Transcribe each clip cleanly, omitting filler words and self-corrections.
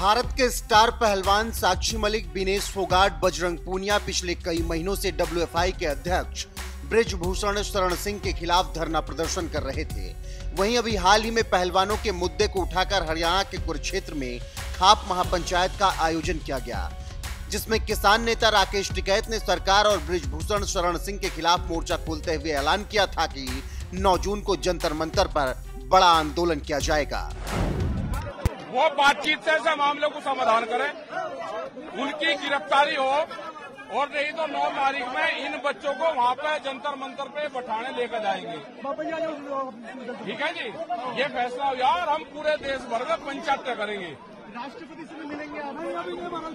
भारत के स्टार पहलवान साक्षी मलिक, विनेश फोगाट, बजरंग पूनिया पिछले कई महीनों से डब्ल्यूएफआई के अध्यक्ष ब्रिजभूषण शरण सिंह के खिलाफ धरना प्रदर्शन कर रहे थे। वहीं अभी हाल ही में पहलवानों के मुद्दे को उठाकर हरियाणा के कुरुक्षेत्र में खाप महापंचायत का आयोजन किया गया, जिसमें किसान नेता राकेश टिकैत ने सरकार और ब्रिजभूषण शरण सिंह के खिलाफ मोर्चा खोलते हुए ऐलान किया था कि 9 जून को जंतर मंतर पर बड़ा आंदोलन किया जाएगा। वो बातचीत से मामले को समाधान करें, उनकी गिरफ्तारी हो, और नहीं तो 9 तारीख में इन बच्चों को वहाँ पे जंतर मंतर पे बैठाने लेकर जाएंगे। ठीक है जी, ये फैसला यार हम पूरे देश भर में पंचायत करेंगे। राष्ट्रपति से मिलेंगे,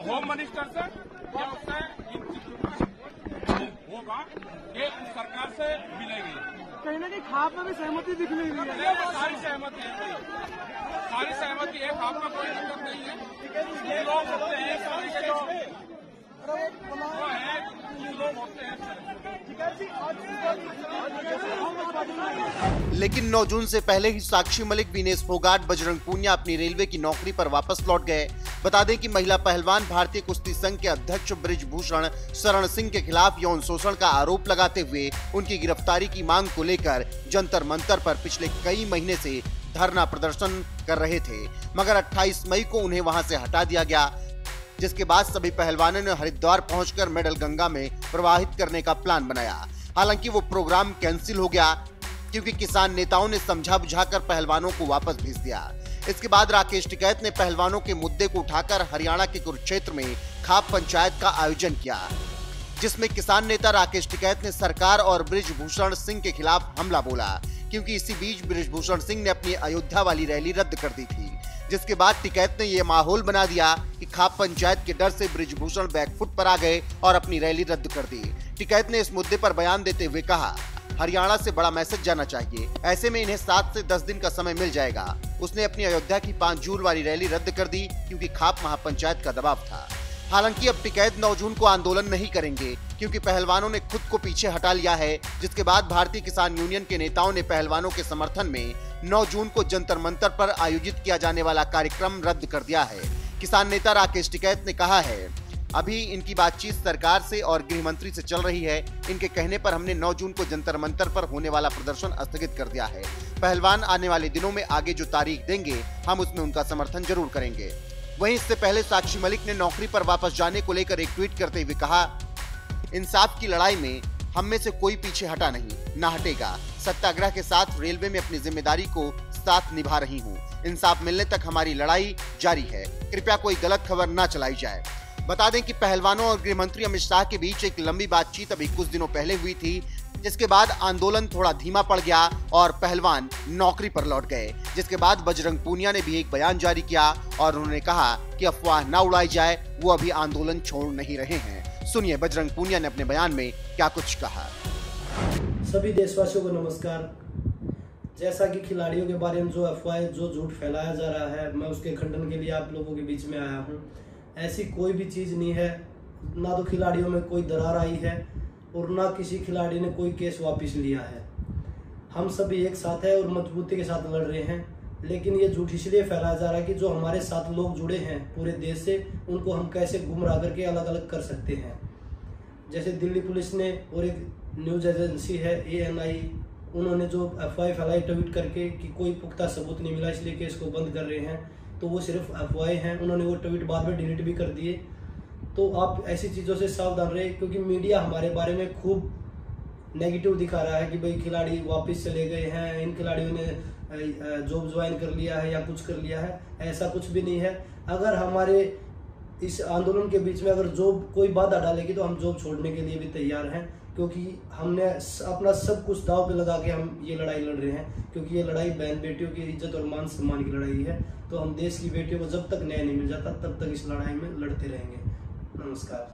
होम मिनिस्टर से या उससे होगा ये सरकार से मिलेगी। कहीं ना कहीं खाप में भी सहमति दिख रही है, सारी सहमति है, खाप में कोई दिक्कत नहीं है। ये लोग होते हैं सभी के लेकिन 9 जून से पहले ही साक्षी मलिक, विनेश फोगाट, बजरंग पूनिया अपनी रेलवे की नौकरी पर वापस लौट गए। बता दें कि महिला पहलवान भारतीय कुश्ती संघ के अध्यक्ष ब्रिजभूषण शरण सिंह के खिलाफ यौन शोषण का आरोप लगाते हुए उनकी गिरफ्तारी की मांग को लेकर जंतर मंतर पर पिछले कई महीने से धरना प्रदर्शन कर रहे थे, मगर 28 मई को उन्हें वहां से हटा दिया गया, जिसके बाद सभी पहलवानों ने हरिद्वार पहुंचकर मेडल गंगा में प्रवाहित करने का प्लान बनाया। हालांकि वो प्रोग्राम कैंसिल हो गया, क्योंकि किसान नेताओं ने समझा बुझाकर पहलवानों को वापस भेज दिया। इसके बाद राकेश टिकैत ने पहलवानों के मुद्दे को उठाकर हरियाणा के कुरुक्षेत्र में खाप पंचायत का आयोजन किया, जिसमें किसान नेता राकेश टिकैत ने सरकार और ब्रिजभूषण सिंह के खिलाफ हमला बोला, क्योंकि इसी बीच ब्रिजभूषण सिंह ने अपनी अयोध्या वाली रैली रद्द कर दी थी, जिसके बाद टिकैत ने यह माहौल बना दिया कि खाप पंचायत के डर से ब्रिजभूषण बैकफुट पर आ गए और अपनी रैली रद्द कर दी। टिकैत ने इस मुद्दे पर बयान देते हुए कहा, हरियाणा से बड़ा मैसेज जाना चाहिए, ऐसे में इन्हें 7 से 10 दिन का समय मिल जाएगा। उसने अपनी अयोध्या की 5 जून वाली रैली रद्द कर दी, क्योंकि खाप महापंचायत का दबाव था। हालांकि अब टिकैत 9 जून को आंदोलन नहीं करेंगे, क्योंकि पहलवानों ने खुद को पीछे हटा लिया है, जिसके बाद भारतीय किसान यूनियन के नेताओं ने पहलवानों के समर्थन में 9 जून को जंतर मंतर पर आयोजित किया जाने वाला कार्यक्रम रद्द कर दिया है। किसान नेता राकेश टिकैत ने कहा है, अभी इनकी बातचीत सरकार से और गृह मंत्री से चल रही है। इनके कहने पर हमने 9 जून को जंतर मंतर पर होने वाला प्रदर्शन स्थगित कर दिया है। पहलवान आने वाले दिनों में आगे जो तारीख देंगे, हम उसमें उनका समर्थन जरूर करेंगे। वहीं इससे पहले साक्षी मलिक ने नौकरी पर वापस जाने को लेकर एक ट्वीट करते हुए कहा, इंसाफ की लड़ाई में हम में से कोई पीछे हटा नहीं, ना हटेगा। सत्याग्रह के साथ रेलवे में अपनी जिम्मेदारी को साथ निभा रही हूं। इंसाफ मिलने तक हमारी लड़ाई जारी है। कृपया कोई गलत खबर ना चलाई जाए। बता दें कि पहलवानों और गृह मंत्री अमित शाह के बीच एक लंबी बातचीत अभी कुछ दिनों पहले हुई थी, जिसके बाद आंदोलन थोड़ा धीमा पड़ गया और पहलवान नौकरी पर लौट गए। जिसके बाद बजरंग पूनिया ने भी एक बयान जारी किया और उन्होंने कहा कि अफवाह ना उड़ाई जाए, वो अभी आंदोलन छोड़ नहीं रहे हैं। सुनिए बजरंग पूनिया ने अपने बयान में क्या कुछ कहा। सभी देशवासियों को नमस्कार। जैसा कि खिलाड़ियों के बारे में जो अफवाह, जो झूठ फैलाया जा रहा है, मैं उसके खंडन के लिए आप लोगों के बीच में आया हूँ। ऐसी कोई भी चीज़ नहीं है, ना तो खिलाड़ियों में कोई दरार आई है और ना किसी खिलाड़ी ने कोई केस वापस लिया है। हम सभी एक साथ है और मजबूती के साथ लड़ रहे हैं। लेकिन ये झूठ इसलिए फैलाया जा रहा है कि जो हमारे साथ लोग जुड़े हैं पूरे देश से, उनको हम कैसे गुमराह करके अलग अलग कर सकते हैं। जैसे दिल्ली पुलिस ने और एक न्यूज़ एजेंसी है ANI, उन्होंने जो अफवाह फैलाई ट्वीट करके कि कोई पुख्ता सबूत नहीं मिला इसलिए केस को बंद कर रहे हैं, तो वो सिर्फ अफवाहें हैं। उन्होंने वो ट्वीट बाद में डिलीट भी कर दिए। तो आप ऐसी चीज़ों से सावधान रहे, क्योंकि मीडिया हमारे बारे में खूब नेगेटिव दिखा रहा है कि भाई खिलाड़ी वापस चले गए हैं, इन खिलाड़ियों ने जॉब ज्वाइन कर लिया है या कुछ कर लिया है। ऐसा कुछ भी नहीं है। अगर हमारे इस आंदोलन के बीच में अगर जॉब कोई बाधा डालेगी तो हम जॉब छोड़ने के लिए भी तैयार हैं, क्योंकि हमने अपना सब कुछ दाव पे लगा के हम ये लड़ाई लड़ रहे हैं, क्योंकि ये लड़ाई बहन बेटियों की इज्जत और मान सम्मान की लड़ाई है। तो हम देश की बेटियों को जब तक न्याय नहीं मिल जाता तब तक इस लड़ाई में लड़ते रहेंगे। नमस्कार।